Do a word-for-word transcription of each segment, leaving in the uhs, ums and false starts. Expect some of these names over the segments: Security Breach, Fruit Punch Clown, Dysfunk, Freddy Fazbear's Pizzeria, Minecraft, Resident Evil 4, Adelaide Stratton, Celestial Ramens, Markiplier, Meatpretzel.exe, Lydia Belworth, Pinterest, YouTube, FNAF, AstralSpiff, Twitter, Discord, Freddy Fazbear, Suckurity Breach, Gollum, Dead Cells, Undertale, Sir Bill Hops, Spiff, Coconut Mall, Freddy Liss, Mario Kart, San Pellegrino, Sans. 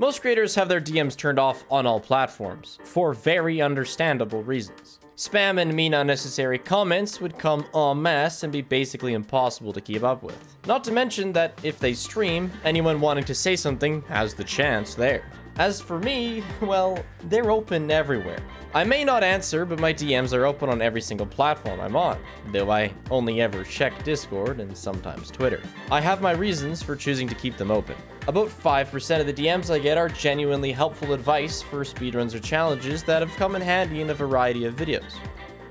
Most creators have their D Ms turned off on all platforms, for very understandable reasons. Spam and mean unnecessary comments would come en masse and be basically impossible to keep up with. Not to mention that if they stream, anyone wanting to say something has the chance there. As for me, well, they're open everywhere. I may not answer, but my D Ms are open on every single platform I'm on, though I only ever check Discord and sometimes Twitter. I have my reasons for choosing to keep them open. About five percent of the D Ms I get are genuinely helpful advice for speedruns or challenges that have come in handy in a variety of videos.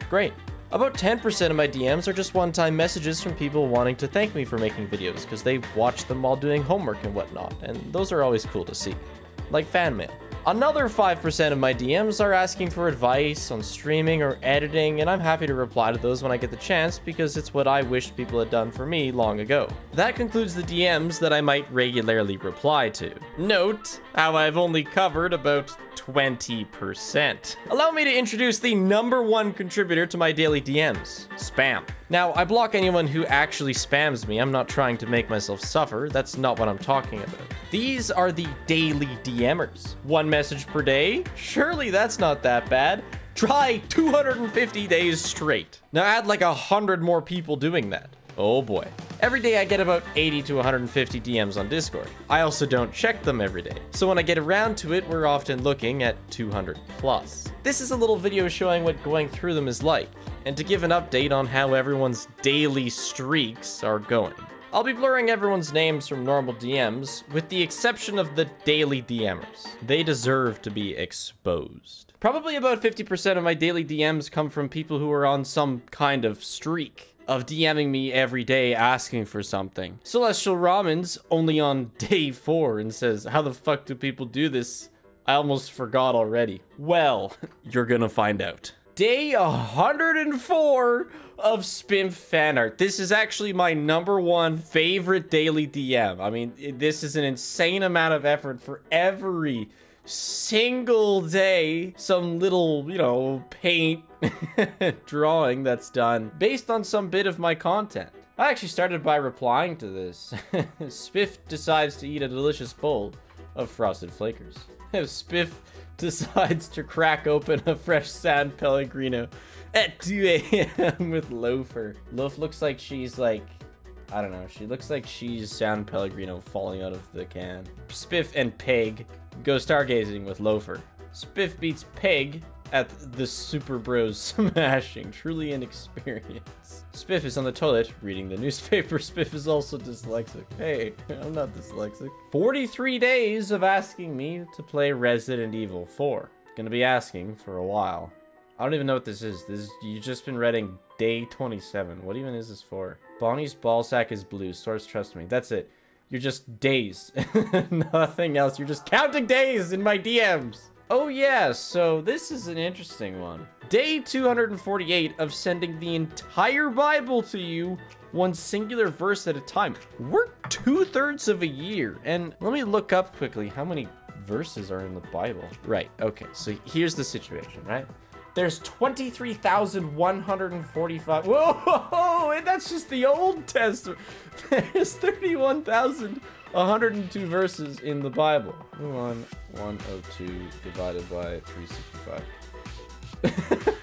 Great. About ten percent of my D Ms are just one-time messages from people wanting to thank me for making videos because they watched them while doing homework and whatnot, and those are always cool to see. Like fan mail. Another five percent of my D Ms are asking for advice on streaming or editing, and I'm happy to reply to those when I get the chance because it's what I wished people had done for me long ago. That concludes the D Ms that I might regularly reply to. Note how I've only covered about twenty percent. Allow me to introduce the number one contributor to my daily D Ms, spam. Now, I block anyone who actually spams me. I'm not trying to make myself suffer. That's not what I'm talking about. These are the daily DMers. One message per day? Surely that's not that bad. Try two hundred fifty days straight. Now add like a hundred more people doing that. Oh boy. Every day I get about eighty to one hundred fifty D Ms on Discord. I also don't check them every day. So when I get around to it, we're often looking at two hundred plus. This is a little video showing what going through them is like, and to give an update on how everyone's daily streaks are going. I'll be blurring everyone's names from normal D Ms, with the exception of the daily DMers. They deserve to be exposed. Probably about fifty percent of my daily D Ms come from people who are on some kind of streak of DMing me every day asking for something. Celestial Ramens only on day four and says, "How the fuck do people do this? I almost forgot already." Well, you're gonna find out. Day one hundred four of Spim fan art. This is actually my number one favorite daily D M. I mean, this is an insane amount of effort for every single day. Some little, you know, paint drawing that's done based on some bit of my content. I actually started by replying to this. Spiff decides to eat a delicious bowl of Frosted Flakers. Spiff decides to crack open a fresh San Pellegrino at two A M with Loafer. Loaf looks like she's like, I don't know, she looks like she's San Pellegrino falling out of the can. Spiff and Peg go stargazing with Loafer. Spiff beats Peg at the Super Bros Smashing. Truly an experience. Spiff is on the toilet reading the newspaper. Spiff is also dyslexic. Hey, I'm not dyslexic. forty-three days of asking me to play Resident Evil four. Gonna be asking for a while. I don't even know what this is. This is, you've just been reading day twenty-seven. What even is this for? Bonnie's ballsack is blue. Source, trust me. That's it. You're just days. Nothing else. You're just counting days in my D Ms. Oh yeah, so this is an interesting one. Day two hundred forty-eight of sending the entire Bible to you, one singular verse at a time. We're two-thirds of a year, and let me look up quickly how many verses are in the Bible. Right, okay, so here's the situation, right? There's twenty-three thousand one hundred forty-five. Whoa, whoa, whoa, that's just the Old Testament. There's thirty-one thousand one hundred two verses in the Bible. one, one hundred two divided by three sixty-five.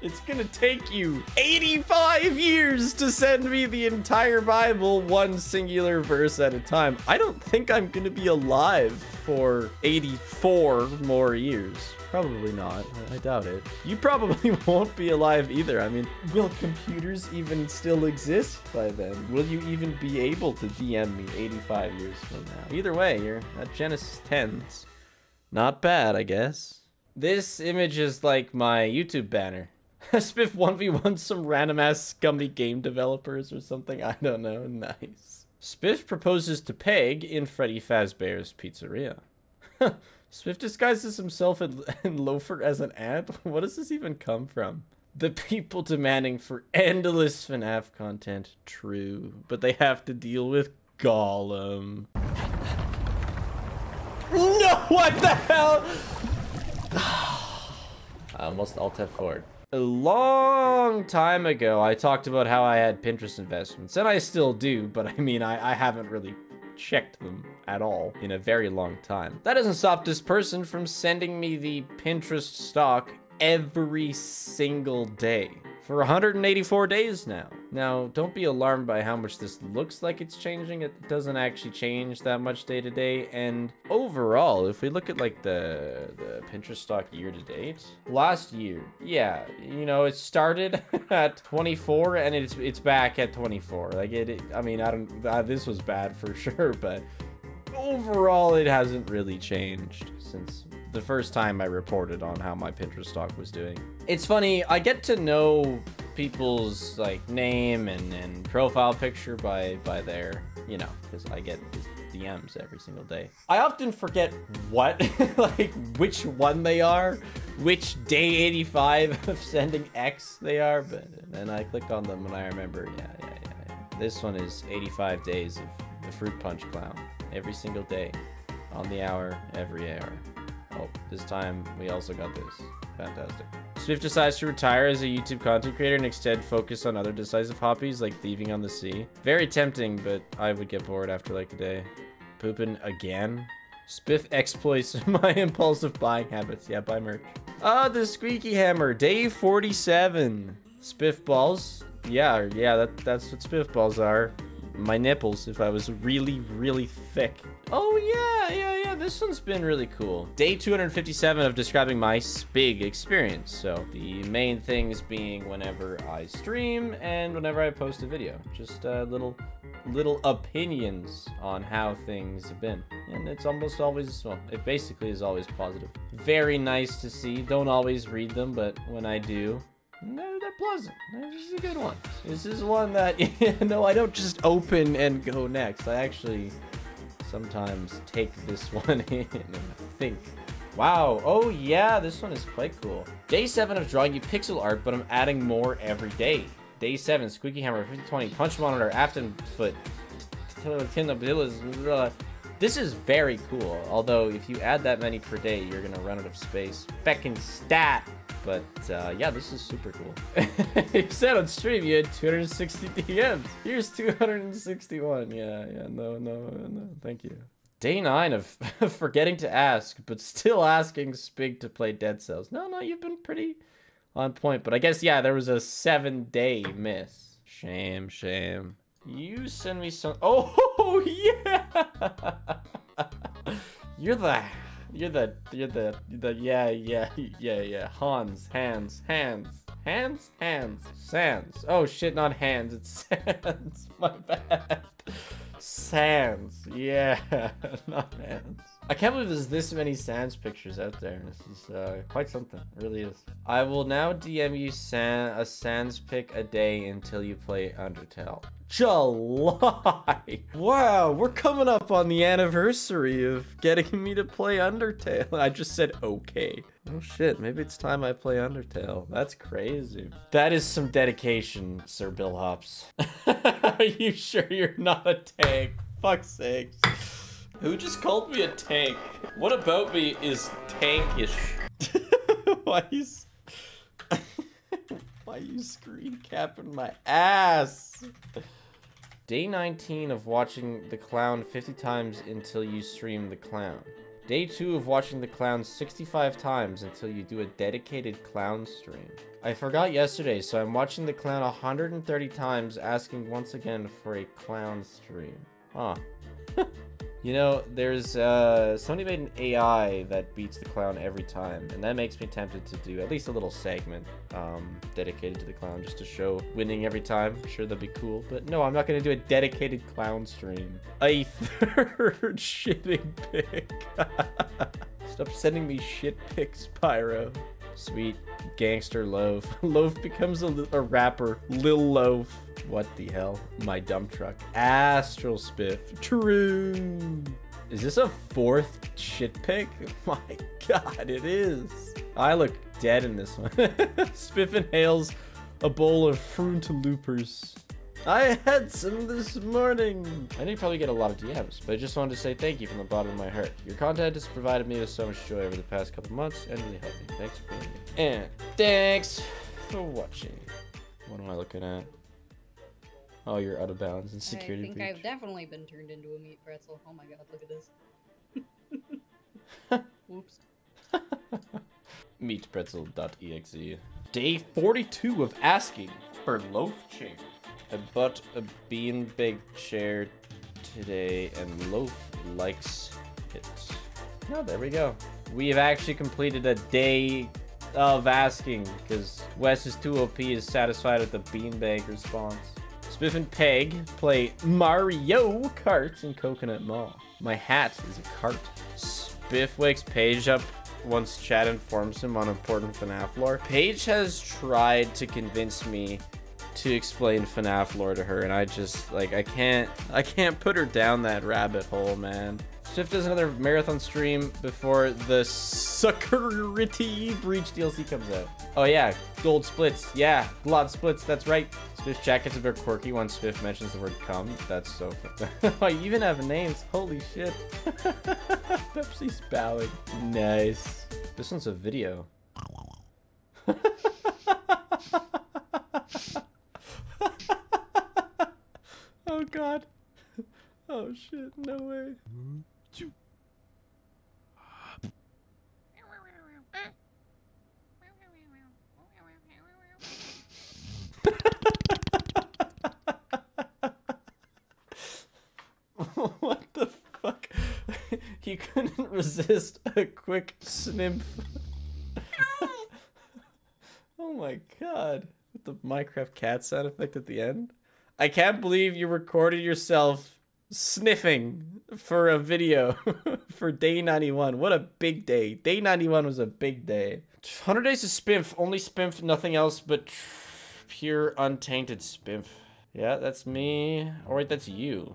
It's gonna take you eighty-five years to send me the entire Bible, one singular verse at a time. I don't think I'm gonna be alive for eighty-four more years. Probably not. I doubt it. You probably won't be alive either. I mean, will computers even still exist by then? Will you even be able to D M me eighty-five years from now? Either way, you're at Genesis tens. Not bad, I guess. This image is like my YouTube banner. Spiff one v one some random ass scummy game developers or something. I don't know. Nice. Spiff proposes to Peg in Freddy Fazbear's Pizzeria. Spiff disguises himself and, and Loafer as an ant? What does this even come from? The people demanding for endless FNAF content, true. But they have to deal with Gollum. No, what the hell? I almost alt F forward. A long time ago, I talked about how I had Pinterest investments, and I still do, but I mean, I, I haven't really checked them at all in a very long time. That doesn't stop this person from sending me the Pinterest stock every single day for one hundred eighty-four days now. Now, don't be alarmed by how much this looks like it's changing. It doesn't actually change that much day to day. And overall, if we look at like the, the Pinterest stock year to date, last year, yeah, you know, it started at twenty-four and it's it's back at twenty-four. Like it, it I mean, I don't, uh, this was bad for sure, but overall, it hasn't really changed since the first time I reported on how my Pinterest stock was doing. It's funny, I get to know people's like name and, and profile picture by, by their, you know, because I get D Ms every single day. I often forget what, like which one they are, which day eighty-five of sending X they are, but then I click on them and I remember, yeah, yeah, yeah. yeah. This one is eighty-five days of the Fruit Punch Clown, every single day, on the hour, every hour. Oh, this time we also got this. Fantastic. Swift decides to retire as a YouTube content creator and instead focus on other decisive hobbies like thieving on the sea. Very tempting, but I would get bored after like a day. Pooping again? Spiff exploits my impulsive buying habits. Yeah, buy merch. Ah, the squeaky hammer. Day forty-seven. Spiff balls? Yeah, yeah, that, that's what spiff balls are. My nipples if I was really, really thick. Oh yeah, yeah, yeah, this one's been really cool. Day two hundred fifty-seven of describing my spig experience. So the main things being whenever I stream and whenever I post a video, just uh, little, little opinions on how things have been. And it's almost always, well, it basically is always positive. Very nice to see. Don't always read them, but when I do, no, they're pleasant. This is a good one. This is one that, you know, I don't just open and go next. I actually sometimes take this one in and think, wow, oh yeah, this one is quite cool. Day seven of drawing you pixel art, but I'm adding more every day. Day seven, squeaky hammer, fifty twenty, punch monitor, afton foot. This is very cool. Although if you add that many per day, you're gonna run out of space. Feckin' stat. But uh, yeah, this is super cool. You said on stream you had two hundred sixty D Ms. Here's two hundred sixty-one. Yeah, yeah, no, no, no, thank you. Day nine of forgetting to ask, but still asking Spig to play Dead Cells. No, no, you've been pretty on point. But I guess, yeah, there was a seven day miss. Shame, shame. You send me some, oh yeah! You're the, You're the, you're the, the, yeah, yeah, yeah, yeah. Hans, hands, hands, hands, hands, Sans. Oh shit, not hands, it's Sans. My bad. Sans, yeah, not hands. I can't believe there's this many Sans pictures out there. This is uh, quite something, it really is. I will now D M you San a Sans pic a day until you play Undertale. July! Wow, we're coming up on the anniversary of getting me to play Undertale. I just said okay. Oh shit, maybe it's time I play Undertale. That's crazy. That is some dedication, Sir Bill Hops. Are you sure you're not a tank? Fuck's sakes. Who just called me a tank? What about me is tankish? Why you Why you screen capping my ass? Day nineteen of watching the clown fifty times until you stream the clown. Day two of watching the clown sixty-five times until you do a dedicated clown stream. I forgot yesterday, so I'm watching the clown one hundred thirty times, asking once again for a clown stream. Huh. You know, there's, uh, somebody made an A I that beats the clown every time, and that makes me tempted to do at least a little segment, um, dedicated to the clown just to show winning every time. I'm sure that'd be cool, but no, I'm not gonna do a dedicated clown stream. A third shitting pic. Stop sending me shit pics, Pyro. Sweet gangster Loaf. Loaf becomes a, a rapper. Lil Loaf. What the hell? My dump truck. Astral Spiff. True. Is this a fourth shit pick? My god, it is. I look dead in this one. Spiff inhales a bowl of Fruit Loopers. I had some this morning. I didn't probably get a lot of D Ms, but I just wanted to say thank you from the bottom of my heart. Your content has provided me with so much joy over the past couple months and really helped me. Thanks for being here. And thanks for watching. What am I looking at? Oh, you're out of bounds in Security Breach. I think I've definitely been turned into a meat pretzel. Oh my god, look at this. Whoops. Meatpretzel.exe. Day forty-two of asking for loaf chair. I bought a bean bag chair today and Loaf likes it. Oh, there we go. We've actually completed a day of asking because Wes's two O P is satisfied with the beanbag response. Spiff and Peg play Mario Kart in Coconut Mall. My hat is a cart. Spiff wakes Paige up once Chad informs him on important FNAF lore. Paige has tried to convince me to explain FNAF lore to her, and I just, like, I can't, I can't put her down that rabbit hole, man. Spiff does another marathon stream before the Suckurity Breach D L C comes out. Oh yeah, gold splits. Yeah, blood splits, that's right. Spiff's jacket's a bit quirky once Spiff mentions the word cum. That's so fun. Oh, you even have names, holy shit. Pepsi's bowing. Nice. This one's a video. Oh god. Oh shit, no way. Mm-hmm. What the fuck? He couldn't resist a quick snimp. Oh my god. With the Minecraft cat sound effect at the end? I can't believe you recorded yourself sniffing for a video for day ninety-one. What a big day. Day ninety-one was a big day. one hundred days of Spiff. Only Spiff, nothing else but pure untainted Spiff. Yeah, that's me. All right, that's you.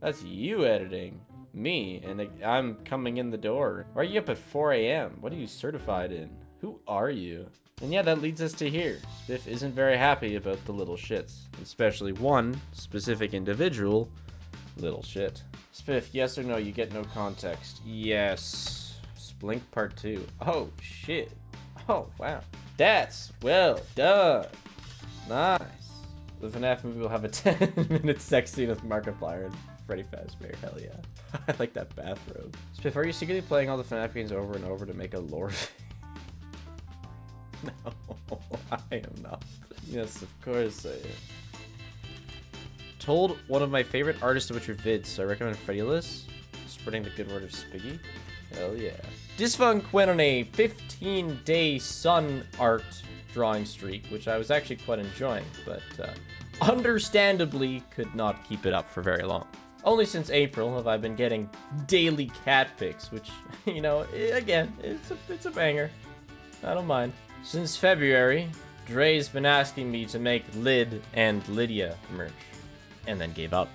That's you editing. Me, and I'm coming in the door. Why are you up at four A M? What are you certified in? Who are you? And yeah, that leads us to here. Spiff isn't very happy about the little shits, especially one specific individual. Little shit. Spiff, yes or no, you get no context. Yes. Splink part two. Oh, shit. Oh, wow. That's well done. Nice. The FNAF movie will have a ten minute sex scene with Markiplier and Freddy Fazbear. Hell yeah. I like that bathrobe. Spiff, are you secretly playing all the FNAF games over and over to make a lore? No, I am not. Yes, of course I am. Told one of my favorite artists about your vids, so I recommend Freddy Liss. Spreading the good word of Spiggy. Hell yeah. Dysfunk went on a fifteen day sun art drawing streak, which I was actually quite enjoying, but uh, understandably could not keep it up for very long. Only since April have I been getting daily cat pics, which, you know, again, it's a, it's a banger. I don't mind. Since February, Dre's been asking me to make Lyd and Lydia merch. And then gave up.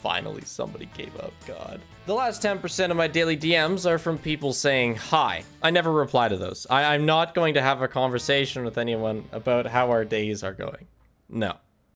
Finally, somebody gave up, God. The last ten percent of my daily D Ms are from people saying hi. I never reply to those. I I'm not going to have a conversation with anyone about how our days are going. No.